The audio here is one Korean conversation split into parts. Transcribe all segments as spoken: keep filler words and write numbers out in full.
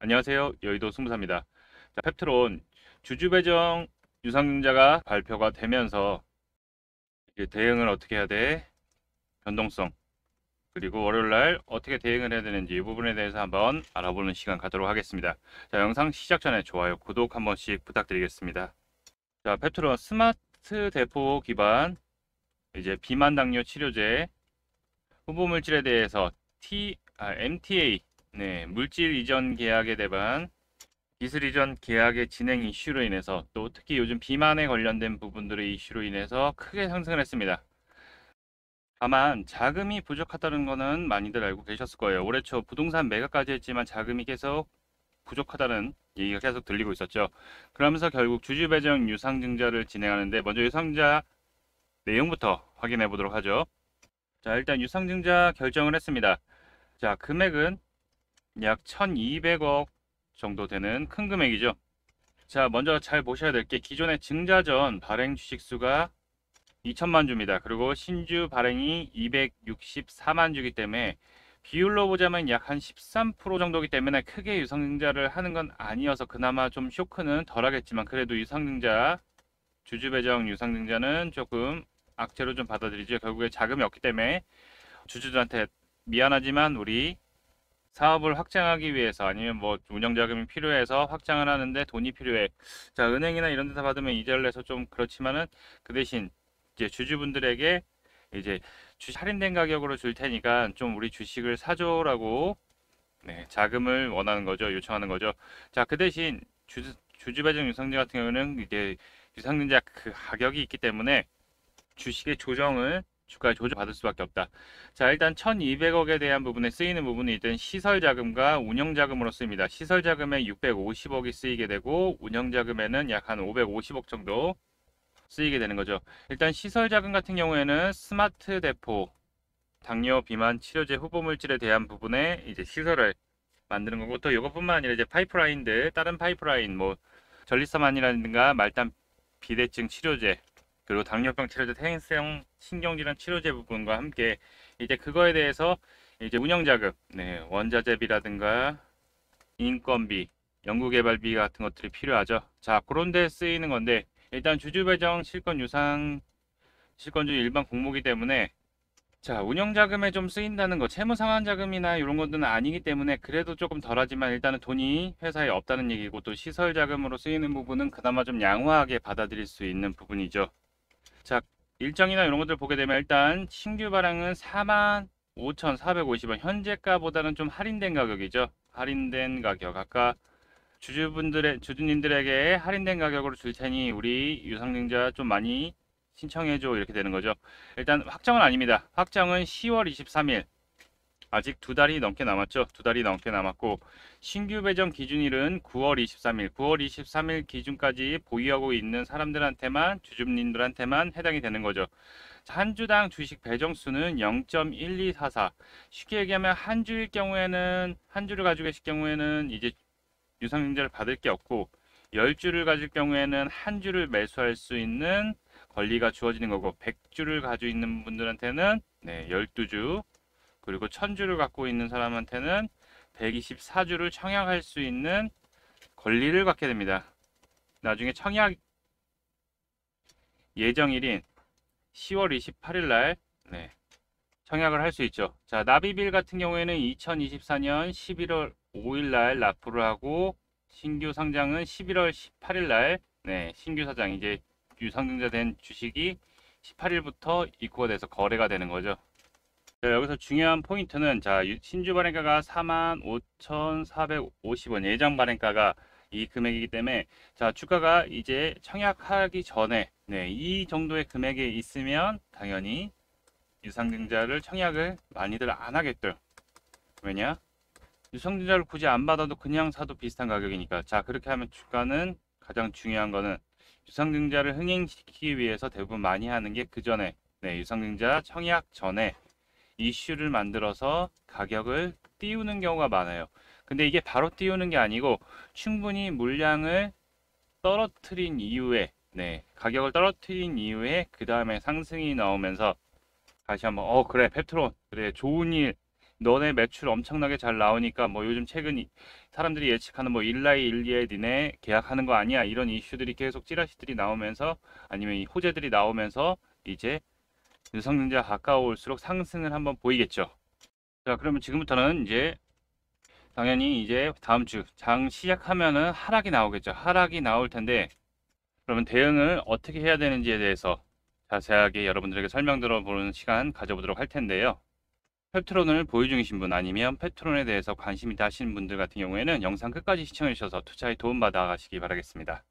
안녕하세요. 여의도 승부사입니다. 자, 펩트론 주주 배정 유상증자가 발표가 되면서 대응을 어떻게 해야 돼? 변동성 그리고 월요일날 어떻게 대응을 해야 되는지 이 부분에 대해서 한번 알아보는 시간 가도록 하겠습니다. 자, 영상 시작 전에 좋아요, 구독 한 번씩 부탁드리겠습니다. 자, 펩트론 스마트 대포 기반 이제 비만 당뇨 치료제 후보 물질에 대해서 T, 아, 엠티에이 네, 물질 이전 계약에 대한 기술 이전 계약의 진행 이슈로 인해서 또 특히 요즘 비만에 관련된 부분들의 이슈로 인해서 크게 상승을 했습니다. 다만 자금이 부족하다는 거는 많이들 알고 계셨을 거예요. 올해 초 부동산 매각까지 했지만 자금이 계속 부족하다는 얘기가 계속 들리고 있었죠. 그러면서 결국 주주 배정 유상증자를 진행하는데 먼저 유상증자 내용부터 확인해 보도록 하죠. 자, 일단 유상증자 결정을 했습니다. 자, 금액은 약 천이백억 정도 되는 큰 금액이죠. 자, 먼저 잘 보셔야 될 게 기존의 증자 전 발행 주식수가 이천만 주입니다. 그리고 신주 발행이 이백육십사만 주이기 때문에 비율로 보자면 약 한 십삼 퍼센트 정도이기 때문에 크게 유상증자를 하는 건 아니어서 그나마 좀 쇼크는 덜하겠지만 그래도 유상증자, 주주 배정 유상증자는 조금 악재로 좀 받아들이죠. 결국에 자금이 없기 때문에 주주들한테 미안하지만 우리 사업을 확장하기 위해서 아니면 뭐 운영자금이 필요해서 확장을 하는데 돈이 필요해. 자, 은행이나 이런 데서 받으면 이자를 내서 좀 그렇지만은 그 대신 이제 주주분들에게 이제 주식 할인된 가격으로 줄 테니까 좀 우리 주식을 사줘라고 네, 자금을 원하는 거죠. 요청하는 거죠. 자, 그 대신 주주, 주주 배정 유상증자 같은 경우는 이제 유상증자 그 가격이 있기 때문에 주식의 조정을 주가에 조정받을 수밖에 없다. 자, 일단 천이백억에 대한 부분에 쓰이는 부분이 일단 시설자금과 운영자금으로 쓰입니다. 시설자금에 육백오십억이 쓰이게 되고 운영자금에는 약 한 오백오십억 정도 쓰이게 되는 거죠. 일단 시설자금 같은 경우에는 스마트 대포 당뇨 비만 치료제 후보 물질에 대한 부분에 이제 시설을 만드는 거고 또 이것뿐만 아니라 이제 파이프라인들 다른 파이프라인 뭐 전립선암이라든가 말단 비대증 치료제 그리고 당뇨병 치료제, 퇴행성 신경질환 치료제 부분과 함께 이제 그거에 대해서 이제 운영자금, 네, 원자재비라든가 인건비, 연구개발비 같은 것들이 필요하죠. 자, 그런 데 쓰이는 건데 일단 주주배정 실권 유상 실권주 일반 공모기 때문에 자, 운영자금에 좀 쓰인다는 거, 채무상환자금이나 이런 것들은 아니기 때문에 그래도 조금 덜하지만 일단은 돈이 회사에 없다는 얘기고 또 시설자금으로 쓰이는 부분은 그나마 좀 양호하게 받아들일 수 있는 부분이죠. 자, 일정이나 이런 것들 보게 되면 일단 신규 발행은 사만 오천사백오십 원 현재가보다는 좀 할인된 가격이죠. 할인된 가격 아까 주주분들의 주주님들에게 할인된 가격으로 줄 테니 우리 유상증자 좀 많이 신청해줘 이렇게 되는 거죠. 일단 확정은 아닙니다. 확정은 시월 이십삼일 아직 두 달이 넘게 남았죠. 두 달이 넘게 남았고 신규 배정 기준일은 구월 이십삼일 구월 이십삼일 기준까지 보유하고 있는 사람들한테만 주주님들한테만 해당이 되는 거죠. 한 주당 주식 배정수는 영 점 일이사사 쉽게 얘기하면 한 주일 경우에는 한 주를 가지고 계실 경우에는 이제 유상증자를 받을 게 없고 십 주를 가질 경우에는 한 주를 매수할 수 있는 권리가 주어지는 거고 백 주를 가지고 있는 분들한테는 네, 십이 주 그리고 천 주를 갖고 있는 사람한테는 백이십사 주를 청약할 수 있는 권리를 갖게 됩니다. 나중에 청약 예정일인 시월 이십팔일 날 네, 청약을 할 수 있죠. 자, 납입일 같은 경우에는 이천이십사년 십일월 오일 날 납부를 하고 신규 상장은 십일월 십팔일 날 네, 신규 사장 이제 유상증자 된 주식이 십팔일부터 입고가 돼서 거래가 되는 거죠. 자, 여기서 중요한 포인트는 자 신주 발행가가 사만 오천사백오십 원 예정 발행가가 이 금액이기 때문에 자 주가가 이제 청약하기 전에 네, 이 정도의 금액에 있으면 당연히 유상증자를 청약을 많이들 안 하겠죠. 왜냐? 유상증자를 굳이 안 받아도 그냥 사도 비슷한 가격이니까. 자, 그렇게 하면 주가는 가장 중요한 거는 유상증자를 흥행시키기 위해서 대부분 많이 하는 게 그 전에 네, 유상증자 청약 전에 이슈를 만들어서 가격을 띄우는 경우가 많아요. 근데 이게 바로 띄우는 게 아니고 충분히 물량을 떨어뜨린 이후에 네, 가격을 떨어뜨린 이후에 그 다음에 상승이 나오면서 다시 한번 어 그래 펩트론 그래 좋은 일 너네 매출 엄청나게 잘 나오니까 뭐 요즘 최근 사람들이 예측하는 뭐 일라이릴리에 니네 계약하는 거 아니야, 이런 이슈들이 계속 찌라시들이 나오면서 아니면 이 호재들이 나오면서 이제 유상증자가 가까울수록 상승을 한번 보이겠죠. 자, 그러면 지금부터는 이제 당연히 이제 다음 주 장 시작하면은 하락이 나오겠죠. 하락이 나올 텐데 그러면 대응을 어떻게 해야 되는지에 대해서 자세하게 여러분들에게 설명 들어보는 시간 가져보도록 할 텐데요. 펩트론을 보유 중이신 분 아니면 펩트론에 대해서 관심이 있으신 분들 같은 경우에는 영상 끝까지 시청해 주셔서 투자에 도움받아 가시기 바라겠습니다.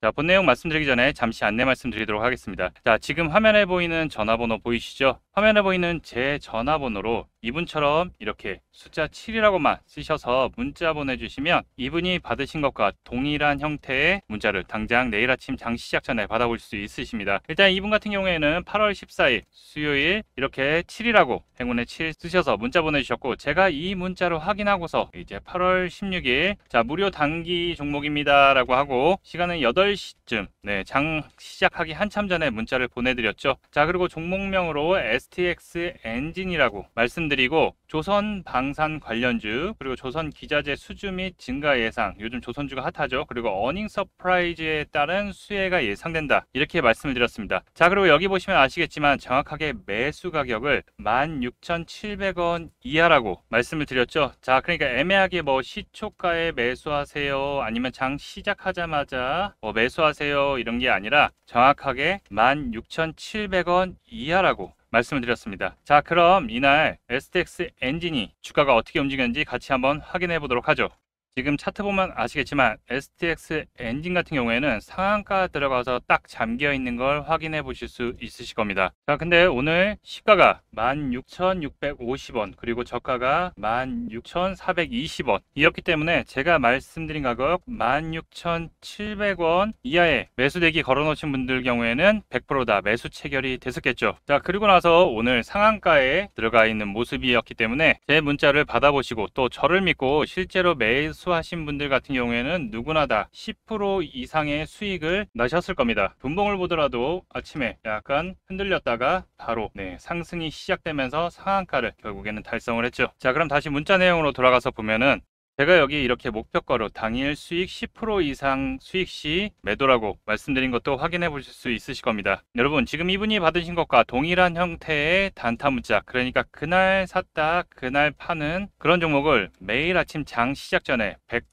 자, 본 내용 말씀드리기 전에 잠시 안내 말씀드리도록 하겠습니다. 자, 지금 화면에 보이는 전화번호 보이시죠? 화면에 보이는 제 전화번호로 이분처럼 이렇게 숫자 칠이라고만 쓰셔서 문자 보내주시면 이분이 받으신 것과 동일한 형태의 문자를 당장 내일 아침 장 시작 전에 받아볼 수 있으십니다. 일단 이분 같은 경우에는 팔월 십사일 수요일 이렇게 칠이라고 행운의 칠 쓰셔서 문자 보내주셨고, 제가 이 문자로 확인하고서 이제 팔월 십육일 자 무료 단기 종목입니다 라고 하고 시간은 여덟 시쯤 네, 장 시작하기 한참 전에 문자를 보내드렸죠. 자, 그리고 종목명으로 에스티엑스 엔진이라고 말씀 드리고 조선 방산 관련주, 그리고 조선 기자재 수주 및 증가 예상, 요즘 조선주가 핫하죠. 그리고 어닝 서프라이즈에 따른 수혜가 예상된다, 이렇게 말씀을 드렸습니다. 자, 그리고 여기 보시면 아시겠지만 정확하게 매수 가격을 만 육천칠백 원 이하라고 말씀을 드렸죠. 자, 그러니까 애매하게 뭐 시초가에 매수하세요 아니면 장 시작하자마자 뭐 매수하세요 이런 게 아니라 정확하게 만 육천칠백 원 이하라고 말씀을 드렸습니다. 자, 그럼 이날 에스티엑스 엔진이 주가가 어떻게 움직였는지 같이 한번 확인해 보도록 하죠. 지금 차트 보면 아시겠지만 에스티엑스 엔진 같은 경우에는 상한가 들어가서 딱 잠겨 있는 걸 확인해 보실 수 있으실 겁니다. 자, 근데 오늘 시가가 만 육천육백오십 원 그리고 저가가 만 육천사백이십 원 이었기 때문에 제가 말씀드린 가격 만 육천칠백 원 이하에 매수대기 걸어놓으신 분들 경우에는 백 퍼센트 다 매수 체결이 됐었겠죠. 자, 그리고 나서 오늘 상한가에 들어가 있는 모습이었기 때문에 제 문자를 받아보시고 또 저를 믿고 실제로 매수 하신 분들 같은 경우에는 누구나 다 십 퍼센트 이상의 수익을 나셨을 겁니다. 분봉을 보더라도 아침에 약간 흔들렸다가 바로 네, 상승이 시작되면서 상한가를 결국에는 달성을 했죠. 자, 그럼 다시 문자 내용으로 돌아가서 보면은 제가 여기 이렇게 목표가로 당일 수익 십 퍼센트 이상 수익 시 매도라고 말씀드린 것도 확인해 보실 수 있으실 겁니다. 여러분, 지금 이분이 받으신 것과 동일한 형태의 단타 문자, 그러니까 그날 샀다 그날 파는 그런 종목을 매일 아침 장 시작 전에 백 퍼센트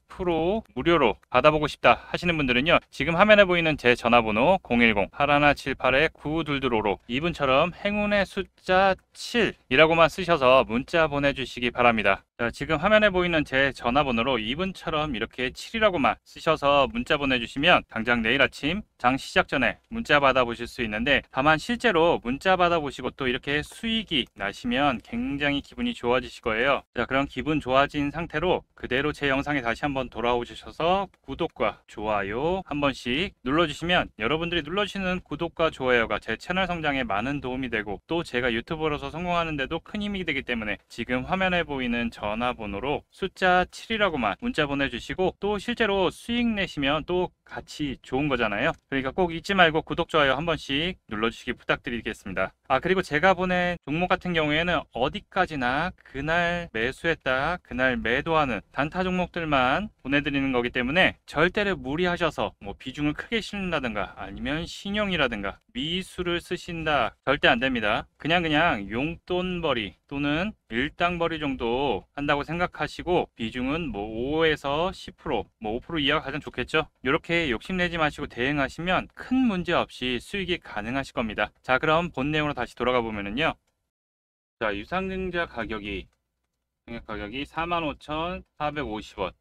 무료로 받아보고 싶다 하시는 분들은요, 지금 화면에 보이는 제 전화번호 공일공 팔일칠팔 구이이오로 이분처럼 행운의 숫자 칠이라고만 쓰셔서 문자 보내주시기 바랍니다. 자, 지금 화면에 보이는 제 전화번호로 이분처럼 이렇게 칠이라고만 쓰셔서 문자 보내주시면 당장 내일 아침 장 시작 전에 문자 받아보실 수 있는데, 다만 실제로 문자 받아보시고 또 이렇게 수익이 나시면 굉장히 기분이 좋아지실 거예요. 자, 그럼 기분 좋아진 상태로 그대로 제 영상에 다시 한번 돌아오셔서 구독과 좋아요 한 번씩 눌러주시면 여러분들이 눌러주시는 구독과 좋아요가 제 채널 성장에 많은 도움이 되고 또 제가 유튜버로서 성공하는데도 큰 힘이 되기 때문에 지금 화면에 보이는 전 전화번호로 숫자 칠이라고만 문자 보내주시고 또 실제로 수익 내시면 또 같이 좋은 거잖아요. 그러니까 꼭 잊지 말고 구독, 좋아요 한 번씩 눌러주시기 부탁드리겠습니다. 아, 그리고 제가 보낸 종목 같은 경우에는 어디까지나 그날 매수했다 그날 매도하는 단타 종목들만 보내드리는 거기 때문에 절대로 무리하셔서 뭐 비중을 크게 실린다든가 아니면 신용이라든가 미수를 쓰신다, 절대 안 됩니다. 그냥 그냥 용돈벌이 또는 일당벌이 정도 한다고 생각하시고 비중은 뭐 오에서 십 퍼센트, 뭐 오 퍼센트 이하가 가장 좋겠죠. 이렇게 욕심내지 마시고 대응하시면 큰 문제 없이 수익이 가능하실 겁니다. 자, 그럼 본 내용으로 다시 돌아가 보면은요, 자, 유상증자 가격이 평균 가격이 사만 오천사백오십 원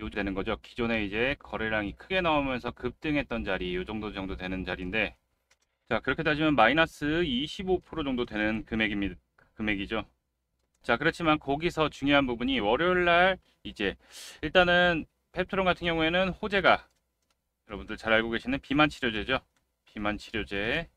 요 되는 거죠. 기존에 이제 거래량이 크게 나오면서 급등했던 자리, 요 정도 정도 되는 자리인데, 자, 그렇게 따지면 마이너스 이십오 퍼센트 정도 되는 금액입니다. 금액이죠. 자, 그렇지만 거기서 중요한 부분이 월요일날 이제 일단은 펩트론 같은 경우에는 호재가 여러분들 잘 알고 계시는 비만 치료제죠. 비만 치료제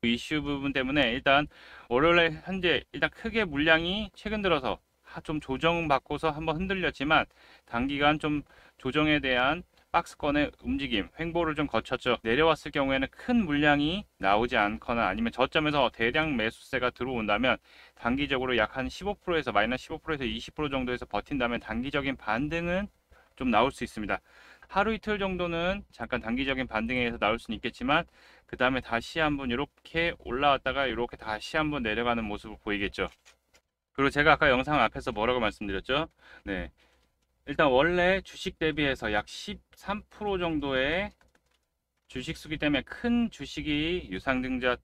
그 이슈 부분 때문에 일단 월요일날 현재 일단 크게 물량이 최근 들어서 좀 조정받고서 한번 흔들렸지만 단기간 좀 조정에 대한 박스권의 움직임, 횡보를 좀 거쳤죠. 내려왔을 경우에는 큰 물량이 나오지 않거나 아니면 저점에서 대량 매수세가 들어온다면 단기적으로 약 한 십오 퍼센트에서 마이너스 십오 퍼센트에서 이십 퍼센트 정도에서 버틴다면 단기적인 반등은 좀 나올 수 있습니다. 하루 이틀 정도는 잠깐 단기적인 반등에 의해서 나올 수는 있겠지만 그 다음에 다시 한번 이렇게 올라왔다가 이렇게 다시 한번 내려가는 모습을 보이겠죠. 그리고 제가 아까 영상 앞에서 뭐라고 말씀드렸죠? 네, 일단 원래 주식 대비해서 약 십삼 퍼센트 정도의 주식 수기 때문에 큰 주식이 유상증자가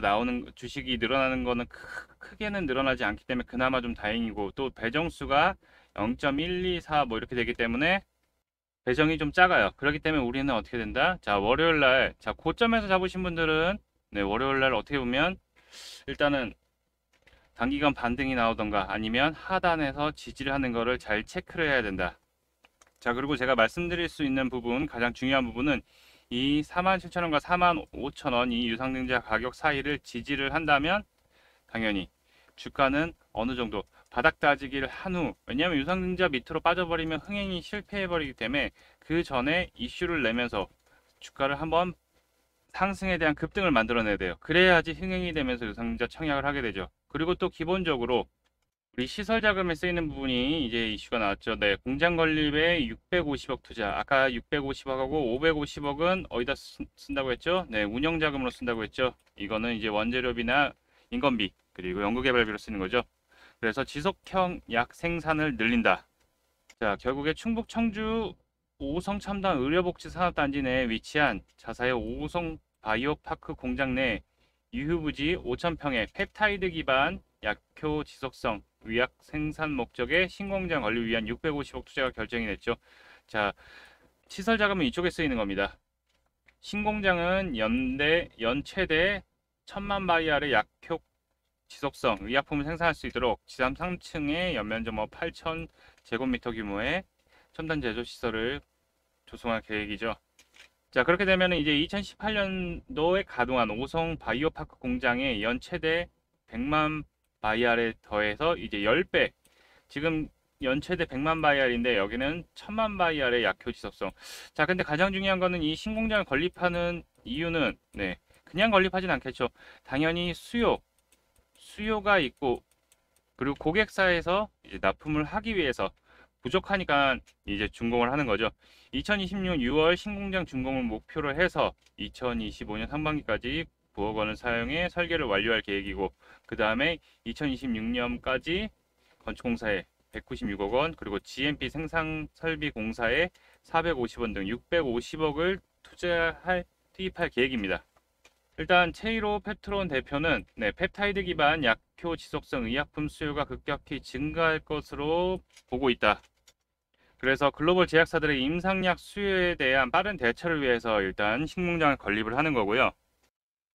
나오는 주식이 늘어나는 거는 크게는 늘어나지 않기 때문에 그나마 좀 다행이고 또 배정수가 영 점 일이사 뭐 이렇게 되기 때문에 배정이 좀 작아요. 그렇기 때문에 우리는 어떻게 된다? 자, 월요일날, 자, 고점에서 잡으신 분들은, 네, 월요일날 어떻게 보면, 일단은, 단기간 반등이 나오던가, 아니면 하단에서 지지를 하는 거를 잘 체크를 해야 된다. 자, 그리고 제가 말씀드릴 수 있는 부분, 가장 중요한 부분은, 이 사만 칠천 원과 사만 오천 원, 이 유상증자 가격 사이를 지지를 한다면, 당연히, 주가는 어느 정도, 바닥 다지기를 한 후, 왜냐하면 유상증자 밑으로 빠져버리면 흥행이 실패해버리기 때문에 그 전에 이슈를 내면서 주가를 한번 상승에 대한 급등을 만들어내야 돼요. 그래야지 흥행이 되면서 유상증자 청약을 하게 되죠. 그리고 또 기본적으로 우리 시설 자금에 쓰이는 부분이 이제 이슈가 나왔죠. 네, 공장 건립에 육백오십억 투자. 아까 육백오십억하고 오백오십억은 어디다 쓴다고 했죠? 네, 운영 자금으로 쓴다고 했죠. 이거는 이제 원재료비나 인건비 그리고 연구개발비로 쓰는 거죠. 그래서 지속형 약 생산을 늘린다. 자, 결국에 충북 청주 오성첨단 의료복지 산업단지 내에 위치한 자사의 오성 바이오파크 공장 내 유휴부지 오천 평의 펩타이드 기반 약효 지속성 위약 생산 목적의 신공장 건립 위한 육백오십억 투자가 결정이 됐죠. 자, 시설 자금은 이쪽에 쓰이는 겁니다. 신공장은 연대 연 최대 천만 바이알의 약효 지속성 의약품을 생산할 수 있도록 지상 삼 층에 연면적 팔천 제곱미터 규모의 첨단 제조 시설을 조성할 계획이죠. 자, 그렇게 되면 이제 이천십팔 년도에 가동한 오성 바이오파크 공장의 연 최대 백만 바이알에 더해서 이제 십 배, 지금 연 최대 백만 바이알인데 여기는 천만 바이알의 약효 지속성. 자, 근데 가장 중요한 거는 이 신공장을 건립하는 이유는, 네, 그냥 건립하진 않겠죠. 당연히 수요 수요가 있고 그리고 고객사에서 이제 납품을 하기 위해서 부족하니까 이제 준공을 하는 거죠. 이천이십육 년 유월 신공장 준공을 목표로 해서 이천이십오 년 상반기까지 구억 원을 사용해 설계를 완료할 계획이고 그 다음에 이천이십육 년까지 건축공사에 백구십육억 원 그리고 지엠피 생산설비공사에 사백오십 원 등 육백오십억을 투자할 투입할 계획입니다. 일단 최일호 펩트론 대표는, 네, 펩타이드 기반 약효 지속성 의약품 수요가 급격히 증가할 것으로 보고 있다. 그래서 글로벌 제약사들의 임상약 수요에 대한 빠른 대처를 위해서 일단 신공장을 건립을 하는 거고요.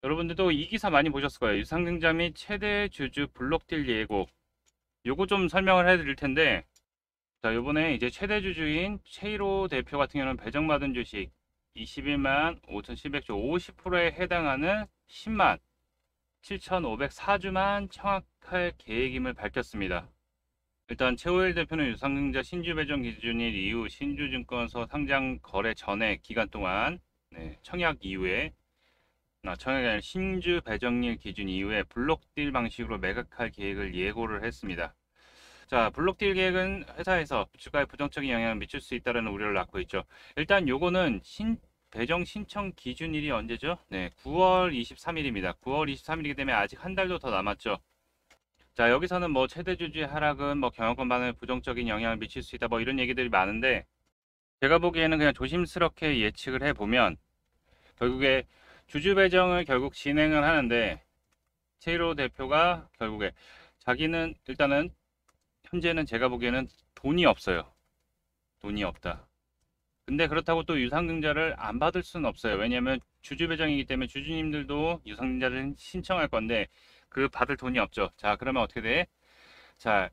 여러분들도 이 기사 많이 보셨을 거예요. 유상증자 및 최대 주주 블록딜 예고. 요거 좀 설명을 해드릴 텐데, 자, 요번에 이제 최대 주주인 최일호 대표 같은 경우는 배정받은 주식 이십일만 오천칠백 주 오십 퍼센트에 해당하는 십만 칠천오백사 주만 청약할 계획임을 밝혔습니다. 일단 최호일 대표는 유상증자 신주 배정 기준일 이후 신주증권소 상장 거래 전에 기간 동안, 네, 청약 이후에 아, 청약이 아니라 신주 배정일 기준 이후에 블록딜 방식으로 매각할 계획을 예고를 했습니다. 자, 블록딜 계획은 회사에서 주가에 부정적인 영향을 미칠 수 있다는 우려를 낳고 있죠. 일단 요거는 신 배정 신청 기준일이 언제죠? 네, 구월 이십삼 일입니다. 구월 이십삼 일이기 때문에 아직 한 달도 더 남았죠. 자, 여기서는 뭐 최대 주주의 하락은 뭐 경영권 반응에 부정적인 영향을 미칠 수 있다 뭐 이런 얘기들이 많은데 제가 보기에는 그냥 조심스럽게 예측을 해보면 결국에 주주 배정을 결국 진행을 하는데 최일호 대표가 결국에 자기는 일단은 현재는 제가 보기에는 돈이 없어요. 돈이 없다. 근데 그렇다고 또 유상증자를 안 받을 수는 없어요. 왜냐하면 주주 배정이기 때문에 주주님들도 유상증자를 신청할 건데 그 받을 돈이 없죠. 자, 그러면 어떻게 돼? 자,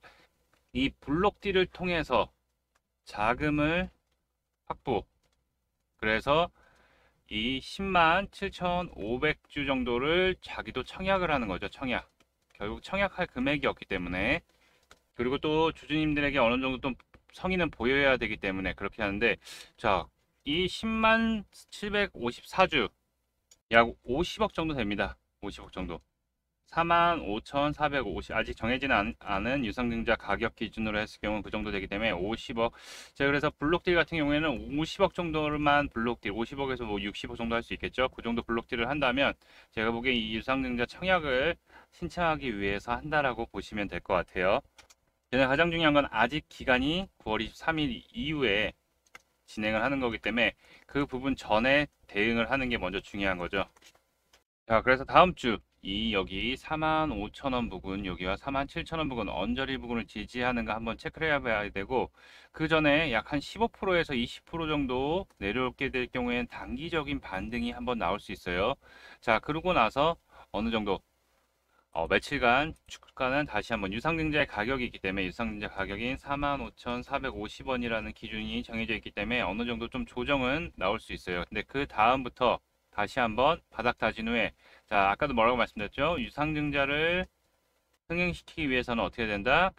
이 블록딜을 통해서 자금을 확보. 그래서 이 십만 칠천오백 주 정도를 자기도 청약을 하는 거죠. 청약. 결국 청약할 금액이 없기 때문에 그리고 또 주주님들에게 어느 정도 좀 성의는 보여야 되기 때문에 그렇게 하는데, 자, 이 십만 칠백오십사 주 약 오십억 정도 됩니다. 오십억 정도. 사만 오천사백오십 아직 정해지는 않은 유상증자 가격 기준으로 했을 경우 그 정도 되기 때문에 오십억. 제가 그래서 블록딜 같은 경우에는 오십억 정도만 블록딜, 오십억에서 뭐 육십억 정도 할 수 있겠죠. 그 정도 블록딜을 한다면 제가 보기에 이 유상증자 청약을 신청하기 위해서 한다라고 보시면 될 것 같아요. 그냥 가장 중요한 건 아직 기간이 구월 이십삼일 이후에 진행을 하는 거기 때문에 그 부분 전에 대응을 하는 게 먼저 중요한 거죠. 자, 그래서 다음 주 이 여기 사만 오천 원 부근, 여기와 사만 칠천 원 부근, 언저리 부근을 지지하는가 한번 체크를 해봐야 되고, 그 전에 약 한 십오 퍼센트에서 이십 퍼센트 정도 내려오게 될 경우에는 단기적인 반등이 한번 나올 수 있어요. 자, 그러고 나서 어느 정도 어, 며칠간 주가는 다시 한번 유상증자의 가격이 있기 때문에 유상증자 가격인 사만 오천사백오십 원이라는 기준이 정해져 있기 때문에 어느 정도 좀 조정은 나올 수 있어요. 근데 그 다음부터 다시 한번 바닥 다진 후에, 자, 아까도 뭐라고 말씀드렸죠? 유상증자를 흥행시키기 위해서는 어떻게 해야 된다?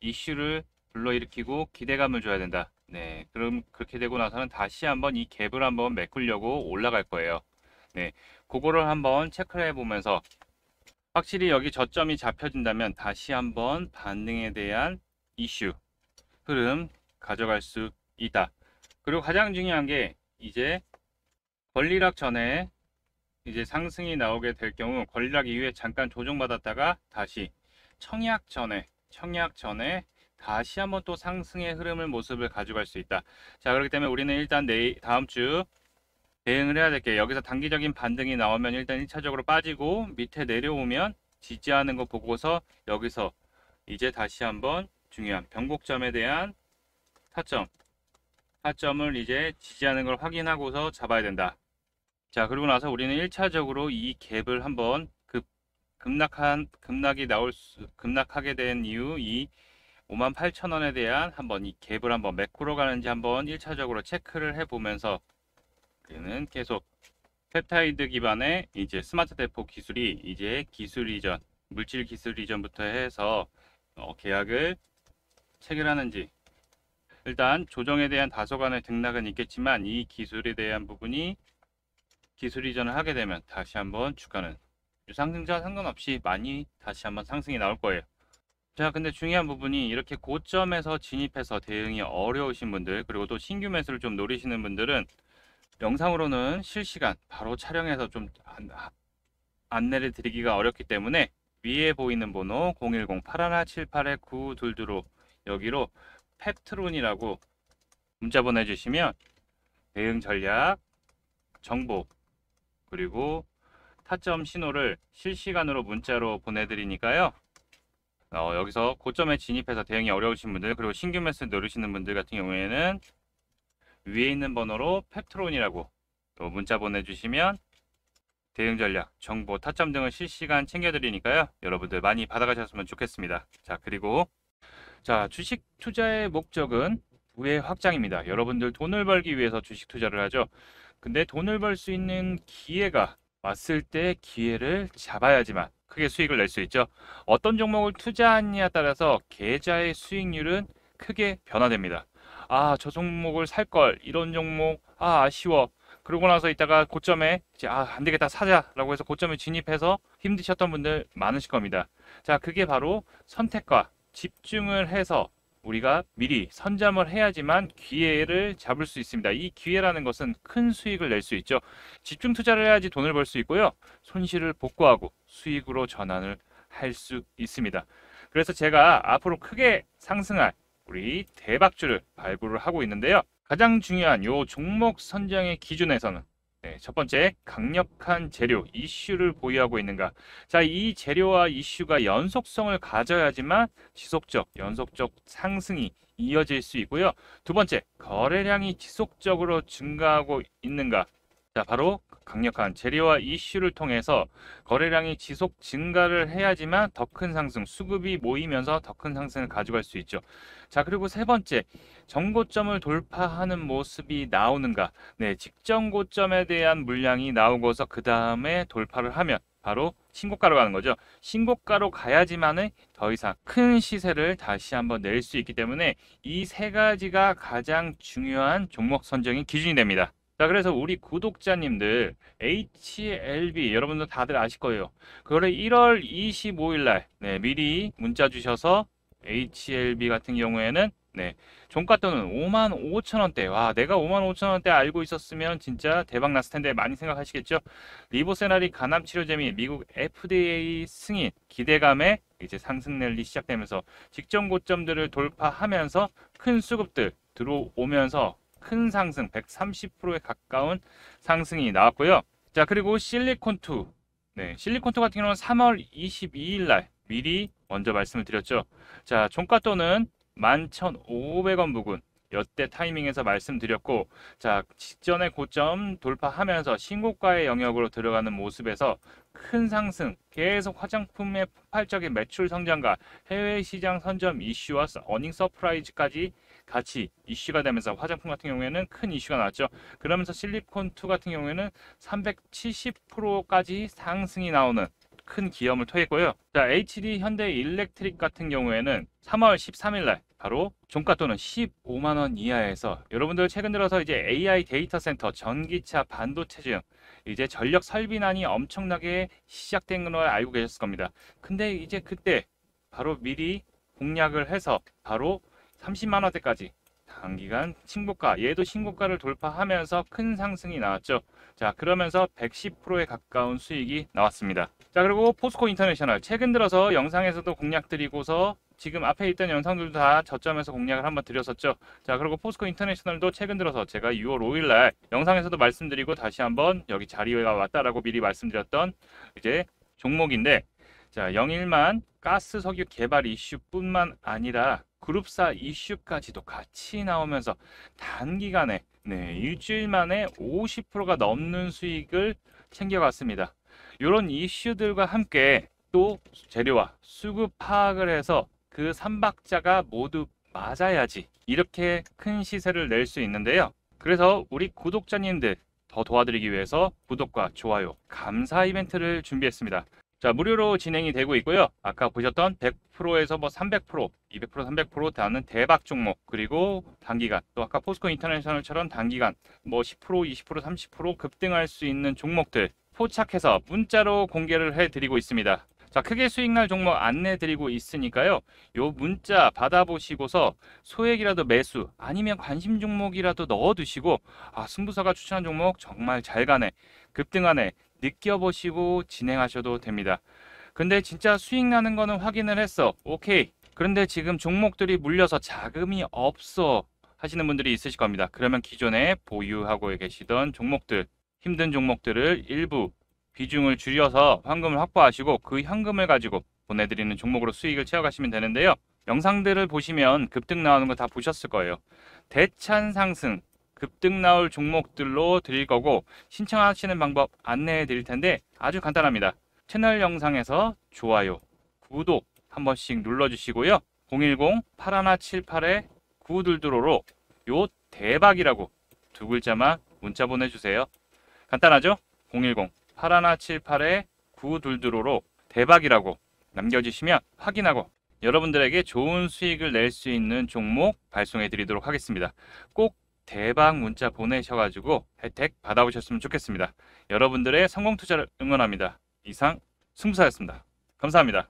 이슈를 불러일으키고 기대감을 줘야 된다. 네, 그럼 그렇게 되고 나서는 다시 한번 이 갭을 한번 메꾸려고 올라갈 거예요. 네, 그거를 한번 체크를 해보면서 확실히 여기 저점이 잡혀진다면 다시 한번 반등에 대한 이슈, 흐름 가져갈 수 있다. 그리고 가장 중요한 게 이제 권리락 전에 이제 상승이 나오게 될 경우 권리락 이후에 잠깐 조정받았다가 다시 청약 전에, 청약 전에 다시 한번 또 상승의 흐름을 모습을 가져갈 수 있다. 자, 그렇기 때문에 우리는 일단 내일, 다음 주 대응을 해야 될게, 여기서 단기적인 반등이 나오면 일단 일차적으로 빠지고 밑에 내려오면 지지하는 거 보고서 여기서 이제 다시 한번 중요한 변곡점에 대한 타점, 타점을 이제 지지하는 걸 확인하고서 잡아야 된다. 자, 그리고 나서 우리는 일차적으로 이 갭을 한번 급, 급락한, 급락이 나올 수, 급락하게 된 이유 이 오만 팔천 원에 대한 한번 이 갭을 한번 메꾸러 가는지 한번 일차적으로 체크를 해보면서 는 계속 펩타이드 기반의 이제 스마트 대포 기술이 이제 기술 이전, 물질 기술 이전부터 해서 어, 계약을 체결하는지, 일단 조정에 대한 다소간의 등락은 있겠지만 이 기술에 대한 부분이 기술 이전을 하게 되면 다시 한번 주가는 유상증자 상관없이 많이 다시 한번 상승이 나올 거예요. 자, 근데 중요한 부분이 이렇게 고점에서 진입해서 대응이 어려우신 분들, 그리고 또 신규 매수를 좀 노리시는 분들은 영상으로는 실시간 바로 촬영해서 좀 안, 안내를 드리기가 어렵기 때문에 위에 보이는 번호 공일공 팔일칠 팔 구 이이로 여기로 펩트론이라고 문자 보내주시면 대응 전략, 정보, 그리고 타점 신호를 실시간으로 문자로 보내드리니까요. 어, 여기서 고점에 진입해서 대응이 어려우신 분들, 그리고 신규 매수 노리시는 분들 같은 경우에는 위에 있는 번호로 펩트론이라고 또 문자 보내주시면 대응 전략, 정보, 타점 등을 실시간 챙겨드리니까요. 여러분들 많이 받아가셨으면 좋겠습니다. 자, 그리고 자, 주식 투자의 목적은 부의 확장입니다. 여러분들 돈을 벌기 위해서 주식 투자를 하죠. 근데 돈을 벌 수 있는 기회가 왔을 때 기회를 잡아야지만 크게 수익을 낼 수 있죠. 어떤 종목을 투자하느냐에 따라서 계좌의 수익률은 크게 변화됩니다. 아, 저 종목을 살걸, 이런 종목 아 아쉬워, 그러고 나서 이따가 고점에 이제 아 안되겠다 사자 라고 해서 고점에 진입해서 힘드셨던 분들 많으실 겁니다. 자, 그게 바로 선택과 집중을 해서 우리가 미리 선점을 해야지만 기회를 잡을 수 있습니다. 이 기회라는 것은 큰 수익을 낼 수 있죠. 집중 투자를 해야지 돈을 벌 수 있고요, 손실을 복구하고 수익으로 전환을 할 수 있습니다. 그래서 제가 앞으로 크게 상승할 우리 대박주를 발굴을 하고 있는데요. 가장 중요한 요 종목 선정의 기준에서는 네, 첫 번째, 강력한 재료, 이슈를 보유하고 있는가. 자, 이 재료와 이슈가 연속성을 가져야지만 지속적, 연속적 상승이 이어질 수 있고요. 두 번째, 거래량이 지속적으로 증가하고 있는가. 자, 바로 강력한 재료와 이슈를 통해서 거래량이 지속 증가를 해야지만 더 큰 상승, 수급이 모이면서 더 큰 상승을 가져갈 수 있죠. 자, 그리고 세 번째, 정고점을 돌파하는 모습이 나오는가. 네, 직전 고점에 대한 물량이 나오고서 그 다음에 돌파를 하면 바로 신고가로 가는 거죠. 신고가로 가야지만은 더 이상 큰 시세를 다시 한번 낼 수 있기 때문에 이 세 가지가 가장 중요한 종목 선정의 기준이 됩니다. 자, 그래서 우리 구독자님들 에이치엘비 여러분들 다들 아실 거예요. 그거를 일월 이십오일 날 네, 미리 문자 주셔서 에이치엘비 같은 경우에는 네, 종가 또는 오만 오천 원대. 와, 내가 오만 오천 원대 알고 있었으면 진짜 대박 났을 텐데 많이 생각하시겠죠. 리보세나리 간암치료제 및 미국 에프디에이 승인 기대감에 이제 상승 랠리 시작되면서 직전 고점들을 돌파하면서 큰 수급들 들어오면서 큰 상승 백삼십 퍼센트에 가까운 상승이 나왔고요. 자, 그리고 실리콘 투 네, 실리콘 투 같은 경우는 삼월 이십이일 날 미리 먼저 말씀을 드렸죠. 자, 종가 또는 만 천오백 원 부근 여태 타이밍에서 말씀드렸고, 자, 직전의 고점 돌파하면서 신고가의 영역으로 들어가는 모습에서 큰 상승, 계속 화장품의 폭발적인 매출 성장과 해외 시장 선점 이슈와 어닝 서프라이즈까지 같이 이슈가 되면서 화장품 같은 경우에는 큰 이슈가 나왔죠. 그러면서 실리콘 투 같은 경우에는 삼백칠십 퍼센트까지 상승이 나오는 큰 기염을 토했고요. 자, 에이치디 현대 일렉트릭 같은 경우에는 삼월 십삼일 날 바로 종가 또는 십오만 원 이하에서 여러분들 최근 들어서 이제 에이아이 데이터 센터, 전기차, 반도체 등 이제 전력 설비난이 엄청나게 시작된 걸 알고 계셨을 겁니다. 근데 이제 그때 바로 미리 공략을 해서 바로 삼십만 원대까지 단기간 신고가, 얘도 신고가를 돌파하면서 큰 상승이 나왔죠. 자, 그러면서 백십 퍼센트에 가까운 수익이 나왔습니다. 자, 그리고 포스코 인터내셔널 최근 들어서 영상에서도 공략 드리고서 지금 앞에 있던 영상들도 다 저점에서 공략을 한번 드렸었죠. 자, 그리고 포스코 인터내셔널도 최근 들어서 제가 유월 오일 날 영상에서도 말씀드리고 다시 한번 여기 자리가 왔다라고 미리 말씀드렸던 이제 종목인데, 자, 영일만 가스 석유 개발 이슈뿐만 아니라 그룹사 이슈까지도 같이 나오면서 단기간에 네, 일주일 만에 오십 퍼센트가 넘는 수익을 챙겨갔습니다. 이런 이슈들과 함께 또 재료와 수급 파악을 해서 그 삼박자가 모두 맞아야지 이렇게 큰 시세를 낼 수 있는데요. 그래서 우리 구독자님들 더 도와드리기 위해서 구독과 좋아요, 감사 이벤트를 준비했습니다. 자, 무료로 진행이 되고 있고요. 아까 보셨던 백 퍼센트에서 뭐 삼백 퍼센트, 이백 퍼센트, 삼백 퍼센트 다는 대박 종목, 그리고 단기간 또 아까 포스코 인터내셔널처럼 단기간 뭐 십 퍼센트, 이십 퍼센트, 삼십 퍼센트 급등할 수 있는 종목들 포착해서 문자로 공개를 해드리고 있습니다. 자, 크게 수익날 종목 안내드리고 있으니까요. 요 문자 받아보시고서 소액이라도 매수 아니면 관심 종목이라도 넣어두시고, 아, 승부사가 추천한 종목 정말 잘 가네, 급등하네 느껴보시고 진행하셔도 됩니다. 근데 진짜 수익 나는 거는 확인을 했어, 오케이, 그런데 지금 종목들이 물려서 자금이 없어 하시는 분들이 있으실 겁니다. 그러면 기존에 보유하고 계시던 종목들, 힘든 종목들을 일부 비중을 줄여서 현금을 확보하시고 그 현금을 가지고 보내드리는 종목으로 수익을 채워가시면 되는데요. 영상들을 보시면 급등 나오는 거 다 보셨을 거예요. 대찬 상승 급등 나올 종목들로 드릴 거고, 신청하시는 방법 안내해 드릴 텐데 아주 간단합니다. 채널 영상에서 좋아요, 구독 한 번씩 눌러주시고요. 공일공 팔일칠팔에 구이이오로 요 대박이라고 두 글자만 문자 보내주세요. 간단하죠? 공일공 팔일칠팔에 구이이오로 대박이라고 남겨주시면 확인하고 여러분들에게 좋은 수익을 낼 수 있는 종목 발송해 드리도록 하겠습니다. 꼭 대박 문자 보내셔가지고 혜택 받아보셨으면 좋겠습니다. 여러분들의 성공 투자를 응원합니다. 이상 승부사였습니다. 감사합니다.